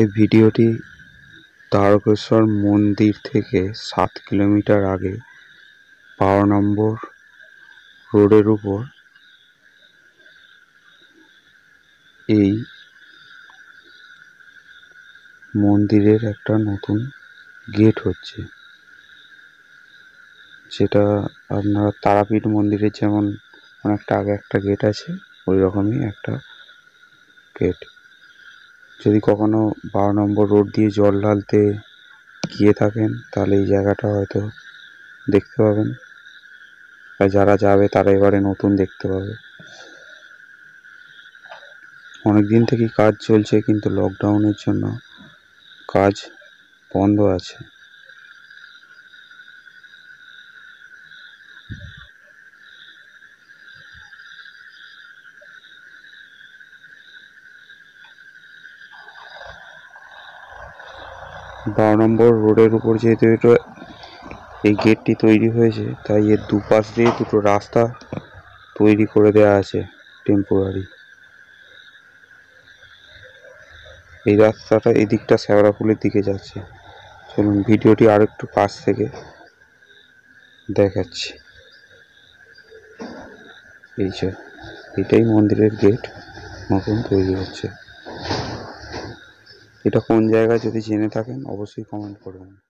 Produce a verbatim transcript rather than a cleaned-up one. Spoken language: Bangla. এই ভিডিওটি তারকেশ্বর মন্দির থেকে সাত কিলোমিটার আগে বারো নম্বর রোডের উপর এই মন্দিরের একটা নতুন গেট হচ্ছে, যেটা আপনার তারাপীঠ মন্দিরের যেমন অনেকটা আগে একটা গেট আছে ওই রকমই একটা গেট। যদি কখনো বারো নম্বর রোড দিয়ে জল ঢালতে গিয়ে থাকেন তাহলে এই জায়গাটা হয়তো দেখতে পাবেন, আর যারা যাবে তারা এবারে নতুন দেখতে পাবে। অনেক দিন থেকে কাজ চলছে, কিন্তু লকডাউনের জন্য কাজ বন্ধ আছে। বারো নম্বর রোডের উপর যেহেতু এটা এই গেটটি তৈরি হয়েছে, তাই এর দুপাশ দিয়ে দুটো রাস্তা তৈরি করে দেওয়া আছে টেম্পোরারি। এই রাস্তাটা এদিকটা শ্যাওড়াফুলের দিকে যাচ্ছে। চলুন ভিডিওটি আর একটু পাশ থেকে দেখাচ্ছি। এই যে এটাই মন্দিরের গেট নতুন তৈরি হচ্ছে। এটা কোন জায়গা যদি জেনে থাকেন অবশ্যই কমেন্ট করবেন।